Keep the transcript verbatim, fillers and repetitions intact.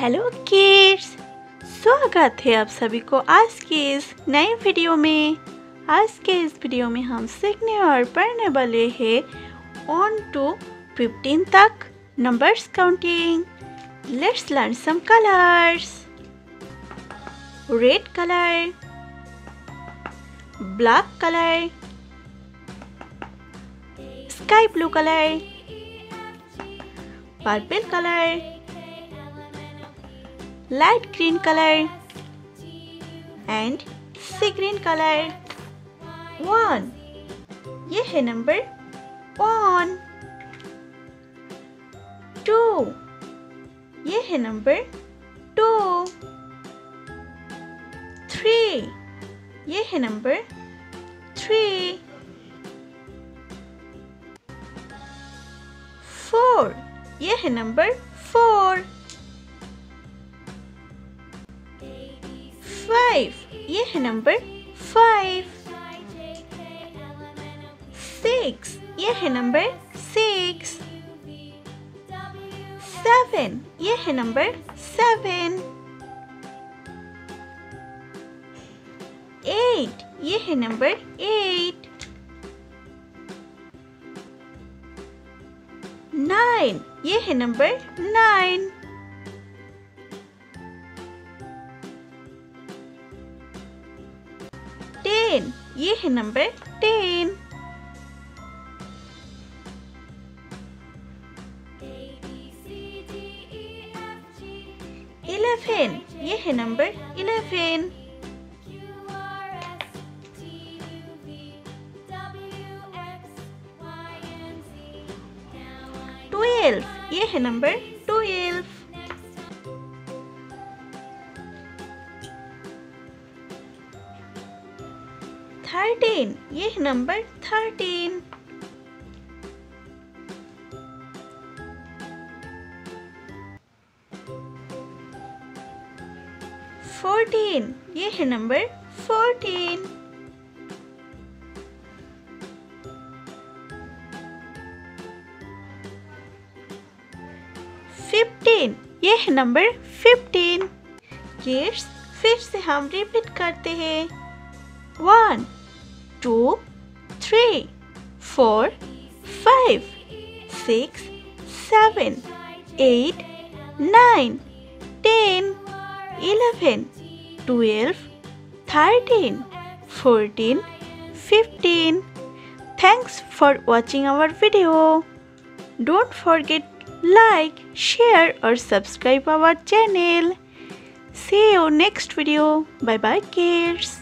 Hello kids, स्वागत है आप सभी को आज के इस नए वीडियो में। आज के इस वीडियो में हम सीखने और पढ़ने वाले हैं वन टू फिफ्टीन तक numbers counting. Let's learn some colours. Red colour, black colour, sky blue colour, purple colour, light green color and sea green color। One, ये है नंबर one। Two, ये है नंबर two। Three, ये है number three। Four, ये है number four। Five, ये है नंबर फाइव। सिक्स, ये है नंबर सिक्स। सेवन, ये है नंबर सेवन। एट, ये है नंबर एट। नाइन, ये है नंबर नाइन। टेन, ये है नंबर टेन। इलेवन, ये है नंबर इलेवन। ट्वेल्व, ये है नंबर ट्वेल्व। थर्टीन, ये है नंबर थर्टीन। फोर्टीन, ये है नंबर फोर्टीन। फिफ्टीन, ये है नंबर फिफ्टीन। किड्स, फिर से हम रिपीट करते हैं। One, two, three, four, five, six, seven, eight, nine, ten, eleven, twelve, thirteen, fourteen, fifteen. Thanks for watching our video. Don't forget like, share or subscribe our channel. See you next video. Bye bye kids.